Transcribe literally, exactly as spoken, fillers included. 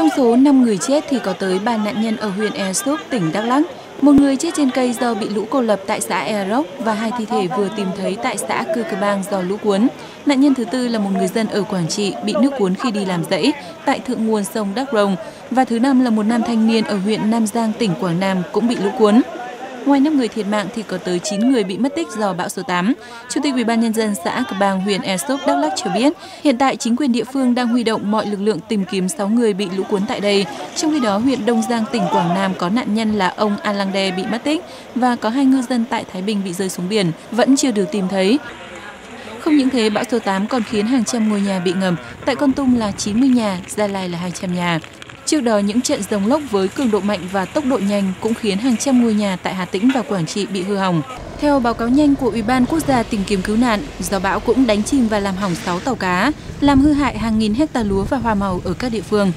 Trong số năm người chết thì có tới ba nạn nhân ở huyện Ea Súp, tỉnh Đắk Lắk. Một người chết trên cây do bị lũ cô lập tại xã Ea Rốc và hai thi thể vừa tìm thấy tại xã Cư Cơ Bang do lũ cuốn. Nạn nhân thứ tư là một người dân ở Quảng Trị bị nước cuốn khi đi làm rẫy tại thượng nguồn sông Đắk Rồng. Và thứ năm là một nam thanh niên ở huyện Nam Giang, tỉnh Quảng Nam cũng bị lũ cuốn. Ngoài năm người thiệt mạng thì có tới chín người bị mất tích do bão số tám. Chủ tịch Ủy ban nhân dân xã Cư Bang, huyện Ea Súp, Đắk Lắk cho biết, hiện tại chính quyền địa phương đang huy động mọi lực lượng tìm kiếm sáu người bị lũ cuốn tại đây. Trong khi đó, huyện Đông Giang, tỉnh Quảng Nam có nạn nhân là ông Alang Đe bị mất tích và có hai ngư dân tại Thái Bình bị rơi xuống biển vẫn chưa được tìm thấy. Không những thế, bão số tám còn khiến hàng trăm ngôi nhà bị ngập, tại Kon Tum là chín mươi nhà, Gia Lai là hai trăm nhà. Trước đó, những trận giông lốc với cường độ mạnh và tốc độ nhanh cũng khiến hàng trăm ngôi nhà tại Hà Tĩnh và Quảng Trị bị hư hỏng. Theo báo cáo nhanh của Ủy ban Quốc gia tìm kiếm cứu nạn, gió bão cũng đánh chìm và làm hỏng sáu tàu cá, làm hư hại hàng nghìn hecta lúa và hoa màu ở các địa phương.